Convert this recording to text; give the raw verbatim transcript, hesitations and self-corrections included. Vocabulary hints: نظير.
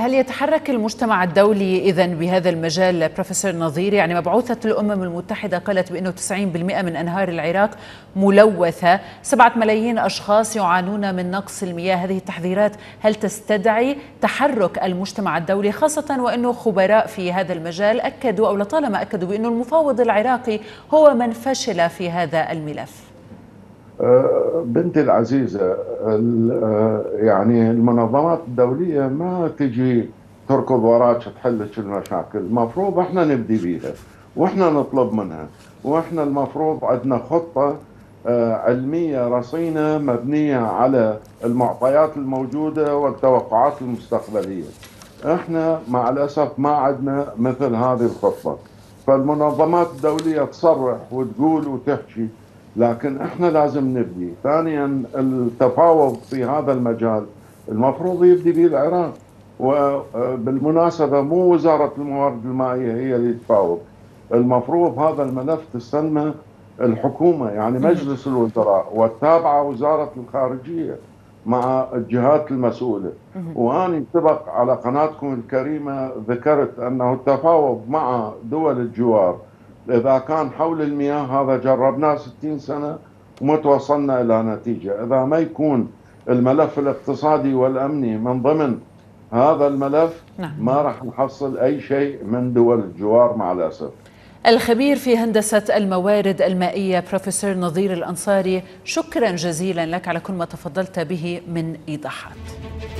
هل يتحرك المجتمع الدولي إذن بهذا المجال بروفيسور نظير؟ يعني مبعوثة الأمم المتحدة قالت بأنه تسعين بالمئة من أنهار العراق ملوثة، سبعة ملايين أشخاص يعانون من نقص المياه. هذه التحذيرات هل تستدعي تحرك المجتمع الدولي، خاصة وأنه خبراء في هذا المجال أكدوا أو لطالما أكدوا بأنه المفاوض العراقي هو من فشل في هذا الملف؟ بنتي العزيزة، يعني المنظمات الدولية ما تجي تركض وراك تحلش المشاكل، المفروض احنا نبدي بيها واحنا نطلب منها، واحنا المفروض عندنا خطة علمية رصينة مبنية على المعطيات الموجودة والتوقعات المستقبلية. احنا مع الأسف ما عندنا مثل هذه الخطة، فالمنظمات الدولية تصرح وتقول وتحكي، لكن احنا لازم نبدي. ثانيا، التفاوض في هذا المجال المفروض يبدي به العراق، وبالمناسبه مو وزاره الموارد المائيه هي اللي تفاوض، المفروض هذا الملف تستلمه الحكومه، يعني مجلس الوزراء، والتابعه وزاره الخارجيه مع الجهات المسؤوله. واني سبق على قناتكم الكريمه ذكرت انه التفاوض مع دول الجوار إذا كان حول المياه هذا جربناه ستين سنة وما توصلنا إلى نتيجة. إذا ما يكون الملف الاقتصادي والأمني من ضمن هذا الملف ما راح نحصل أي شيء من دول الجوار مع الأسف. الخبير في هندسة الموارد المائية بروفيسور نظير الانصاري، شكرا جزيلا لك على كل ما تفضلت به من إيضاحات.